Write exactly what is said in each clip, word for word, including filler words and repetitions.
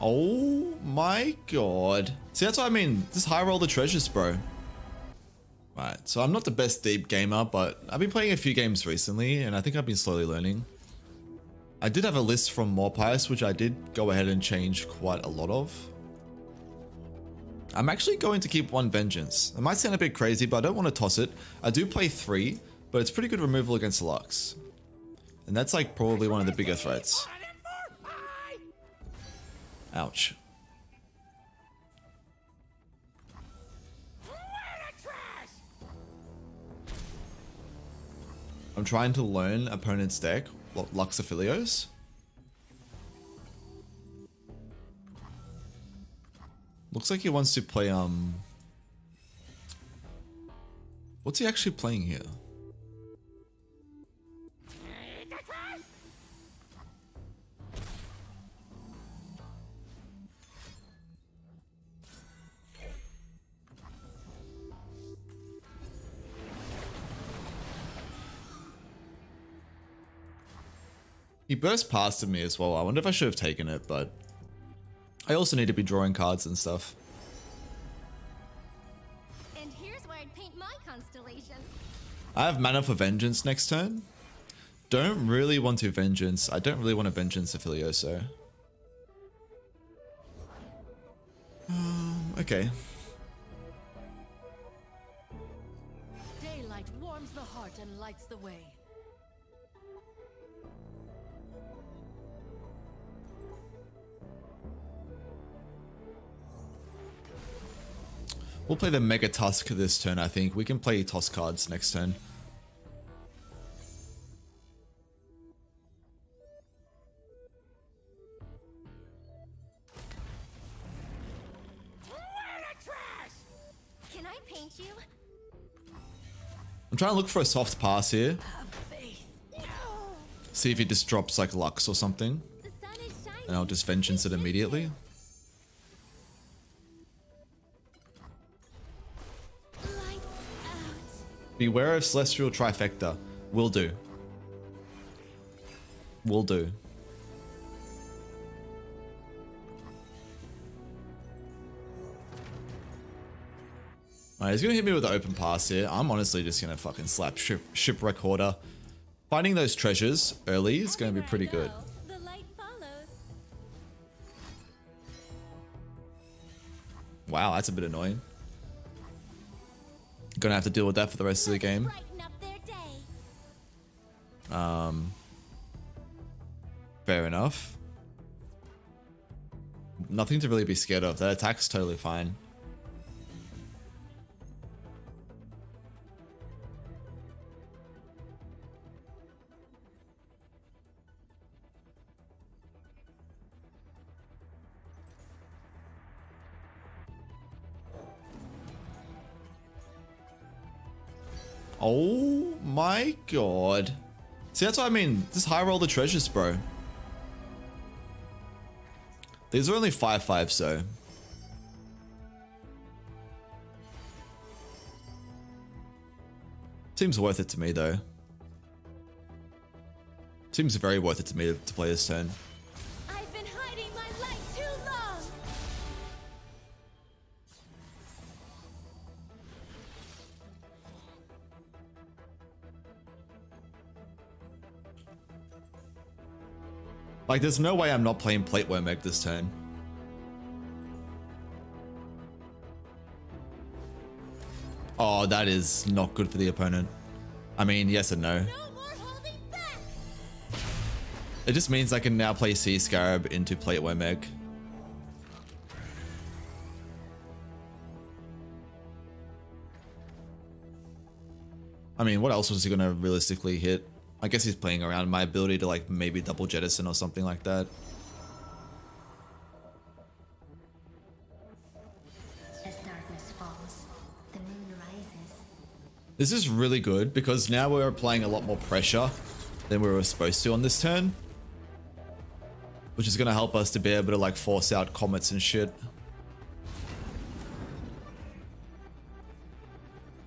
Oh my god. See, that's what I mean. Just high roll the treasures, bro. Right, so I'm not the best deep gamer, but I've been playing a few games recently, and I think I've been slowly learning. I did have a list from Morpice, which I did go ahead and change quite a lot of. I'm actually going to keep one Vengeance. It might sound a bit crazy, but I don't want to toss it. I do play three, but it's pretty good removal against Lux. And that's like probably one of the bigger threats. Ouch. I'm trying to learn opponent's deck, Lux Aphelios. Looks like he wants to play, um... what's he actually playing here? He burst past me as well. I wonder if I should have taken it, but... I also need to be drawing cards and stuff. And here's where I'd paint my constellation. I have mana for Vengeance next turn. Don't really want to Vengeance. I don't really want to Vengeance a Filioso. Um, okay. Daylight warms the heart and lights the way. We'll play the Mega Tusk this turn, I think. We can play toss cards next turn. Can I paint you? I'm trying to look for a soft pass here. See if he just drops like Lux or something. And I'll just Vengeance it immediately. Beware of Celestial Trifecta. Will do. Will do. Alright, he's gonna hit me with the open pass here. I'm honestly just gonna fucking slap ship, Shipwreck Hoarder. Finding those treasures early is gonna be pretty good. Wow, that's a bit annoying. Gonna have to deal with that for the rest of the game. Um, fair enough. Nothing to really be scared of. That attack's totally fine. Oh my god. See, that's what I mean. Just high roll the treasures, bro. These are only five five, so. Seems worth it to me, though. Seems very worth it to me to, to play this turn. I've been hiding my light too long. Like, there's no way I'm not playing Plateworm Egg this turn. Oh, that is not good for the opponent. I mean, yes and no. No more holding back. It just means I can now play Sea Scarab into Plateworm Egg. I mean, what else was he gonna realistically hit? I guess he's playing around my ability to like maybe double jettison or something like that. As darkness falls, the moon rises. This is really good because now we're applying a lot more pressure than we were supposed to on this turn, which is going to help us to be able to like force out comets and shit.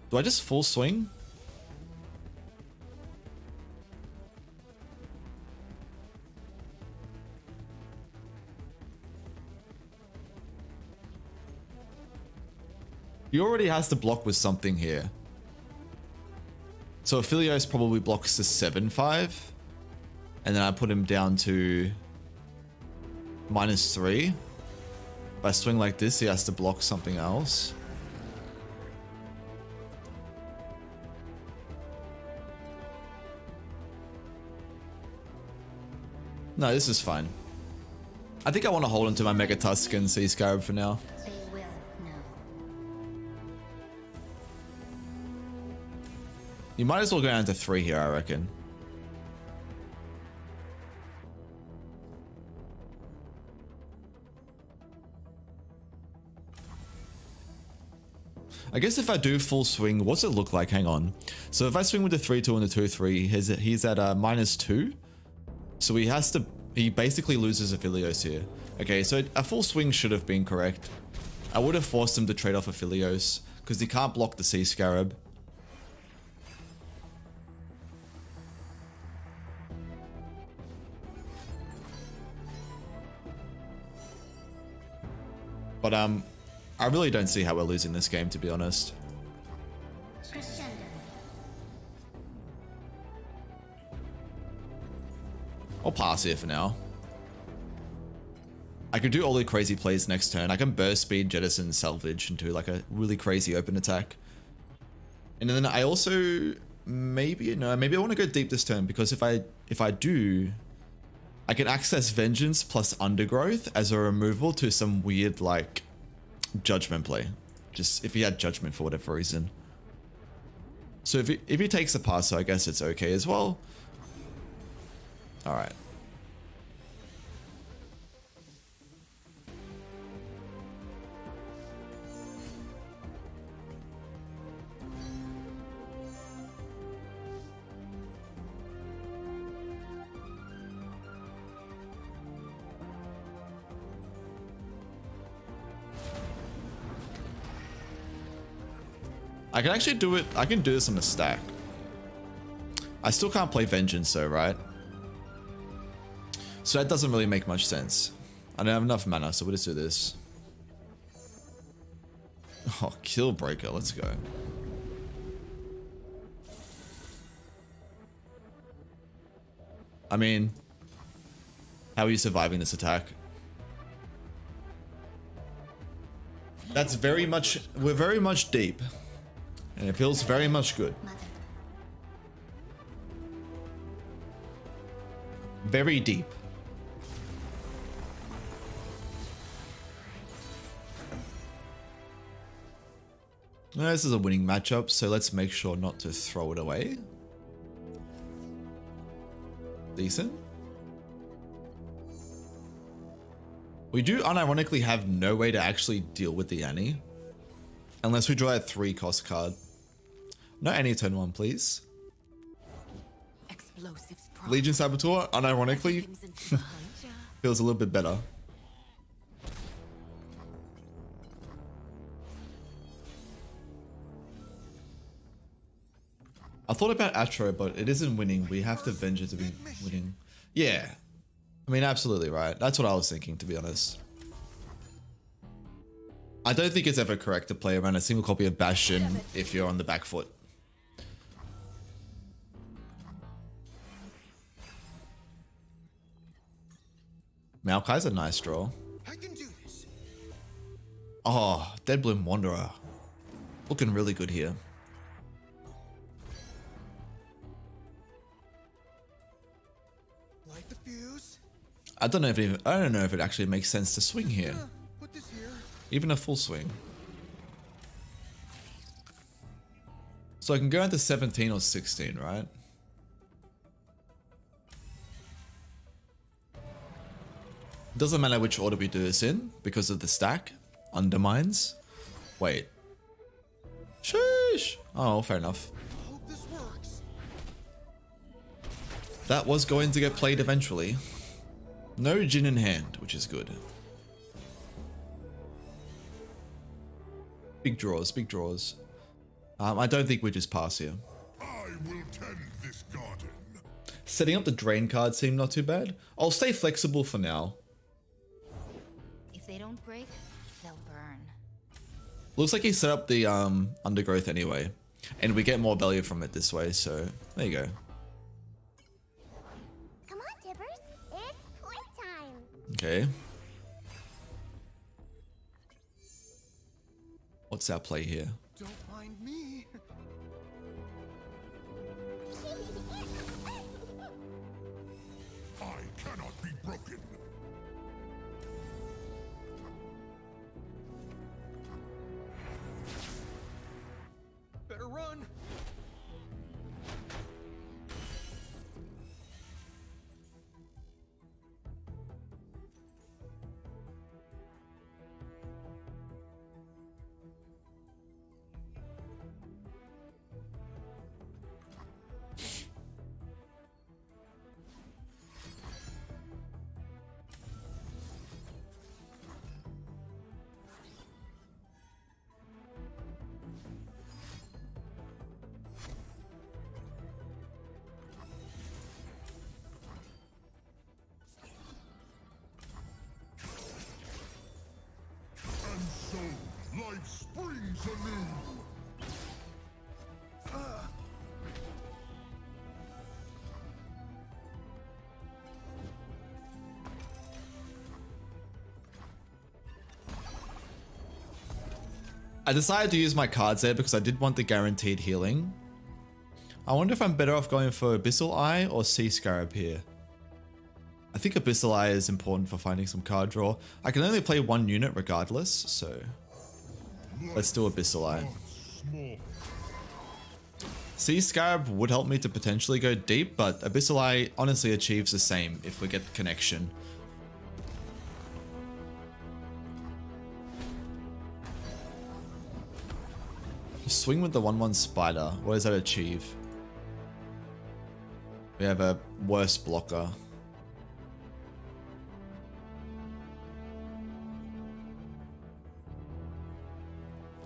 Do I just full swing? He already has to block with something here. So Aphelios probably blocks to seven five. And then I put him down to minus three. If I swing like this, he has to block something else. No, this is fine. I think I want to hold onto my Mega Tusk and Sea Scarab for now. You might as well go down to three here, I reckon. I guess if I do full swing, what's it look like? Hang on. So if I swing with the three two and the two three, he's, he's at uh, minus two. So he has to... He basically loses Aphelios here. Okay, so a full swing should have been correct. I would have forced him to trade off Aphelios, because he can't block the Sea Scarab. But, um... I really don't see how we're losing this game, to be honest. I'll pass here for now. I could do all the crazy plays next turn. I can burst speed, jettison, salvage into like a really crazy open attack. And then I also maybe no, maybe I want to go deep this turn, because if I if I do, I can access Vengeance plus Undergrowth as a removal to some weird like Judgment play, just if he had Judgment for whatever reason. So if he, if he takes a pass, so I guess it's okay as well. All right. I can actually do it. I can do this on a stack. I still can't play Vengeance though, right? So that doesn't really make much sense. I don't have enough mana, so we'll just do this. Oh, Killbreaker, let's go. I mean, how are you surviving this attack? That's very much, we're very much deep. And it feels very much good. Very deep. Now, this is a winning matchup, so let's make sure not to throw it away. Decent. We do unironically have no way to actually deal with the Annie. Unless we draw a three cost card. No Annie turn one, please. Legion Saboteur, unironically, feels a little bit better. I thought about Atro, but it isn't winning. We have to Vengeance to be winning. Yeah. I mean, absolutely right. That's what I was thinking, to be honest. I don't think it's ever correct to play around a single copy of Bastion if you're on the back foot. Maokai's a nice draw. I can do this. Oh, Deadbloom Wanderer. Looking really good here. Light the fuse. I don't know if it even, I don't know if it actually makes sense to swing here. Put this here. Even a full swing. So I can go into seventeen or sixteen, right? Doesn't matter which order we do this in because of the stack. Undermines. Wait. Sheesh. Oh, fair enough. Hope this works. That was going to get played eventually. No Jin in hand, which is good. Big draws, big draws. Um, I don't think we just pass here. I will tend this garden. Setting up the drain card seemed not too bad. I'll stay flexible for now. They don't break, they'll burn. Looks like he set up the um, undergrowth anyway, and we get more value from it this way, so there you go. Come on, Tibbers, it's play time. Okay. What's our play here? Don't mind me. I cannot be broken. Better run. Springs anew. Uh. I decided to use my cards there because I did want the guaranteed healing. I wonder if I'm better off going for Abyssal Eye or Sea Scarab here. I think Abyssal Eye is important for finding some card draw. I can only play one unit regardless, so... let's do Abyssal Eye. Sea Scarab would help me to potentially go deep, but Abyssal Eye honestly achieves the same if we get the connection. Swing with the one one Spider. What does that achieve? We have a worse blocker.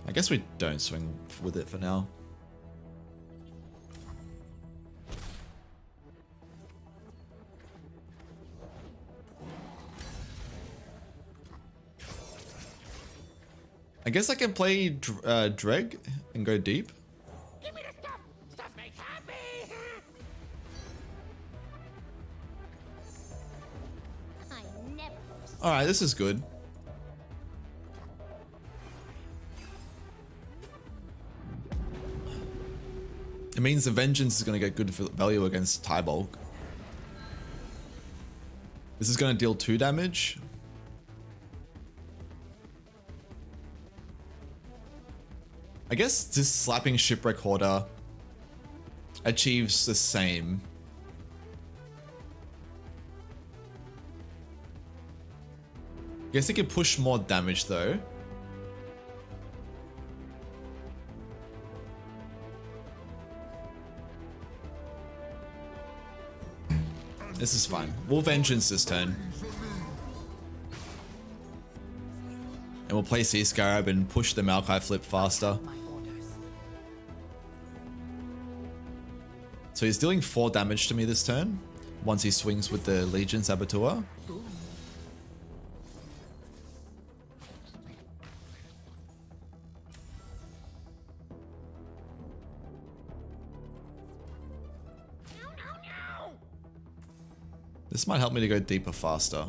I guess we don't swing with it for now. I guess I can play uh, Dreg and go deep. Give me the stuff. Stuff makes happy. I never... all right, this is good. It means the Vengeance is going to get good value against Tybulk. This is going to deal two damage. I guess this slapping Shipwreck Hoarder achieves the same. I guess it could push more damage though. This is fine. We'll Vengeance this turn. And we'll play Sea Scarab and push the Maokai flip faster. So he's dealing four damage to me this turn, once he swings with the Legion Saboteur. This might help me to go deeper faster.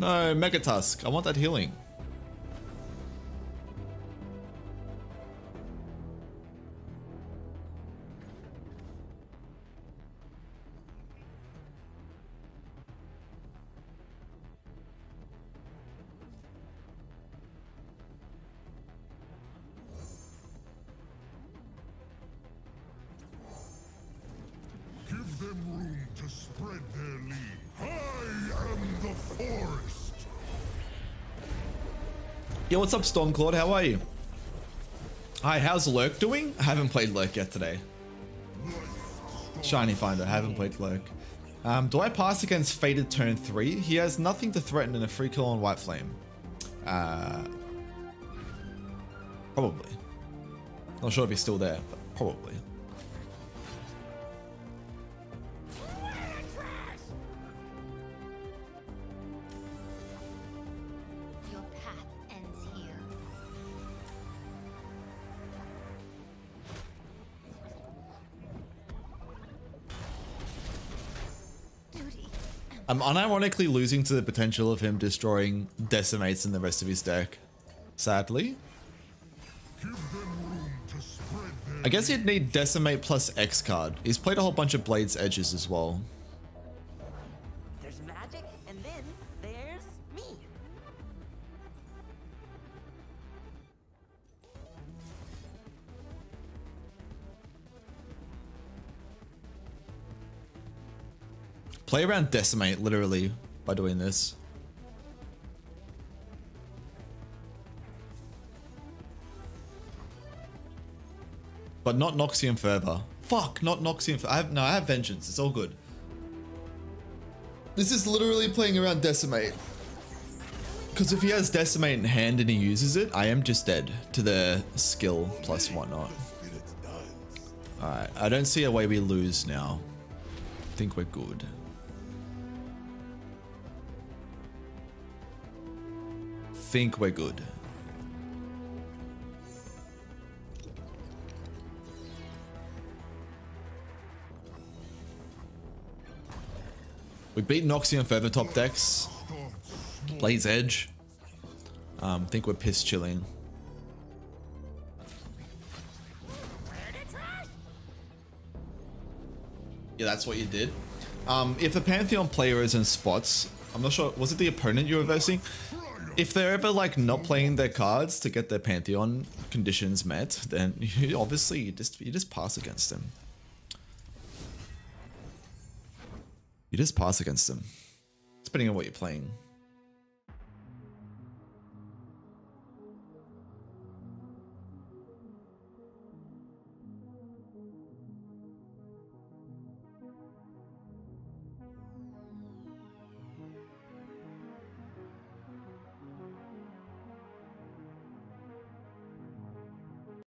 No, Mega Tusk. I want that healing. Yo, what's up, Stormclawed? How are you? Hi, how's Lurk doing? I haven't played Lurk yet today. Shiny Finder. I haven't played Lurk. Um, do I pass against Faded turn three? He has nothing to threaten in a free kill on White Flame. Uh, probably. Not sure if he's still there, but probably. I'm unironically losing to the potential of him destroying Decimates in the rest of his deck. Sadly. Give them room to spread their I guess he'd need Decimate plus X card. He's played a whole bunch of Blade's Edges as well. There's magic, and then there's me. Play around Decimate, literally, by doing this. But not Noxian Fervor. Fuck, not Noxian Fervor. I have, no, I have Vengeance. It's all good. This is literally playing around Decimate. Because if he has Decimate in hand and he uses it, I am just dead to the skill plus whatnot. Alright, I don't see a way we lose now. I think we're good. Think we're good. We beat Noxian Fervor top decks. Blaze Edge. Um, think we're piss chilling. Yeah, that's what you did. Um, if the Pantheon player is in spots, I'm not sure, was it the opponent you were versing? If they're ever like not playing their cards to get their Pantheon conditions met, then you obviously you just you just pass against them. You just pass against them, depending on what you're playing.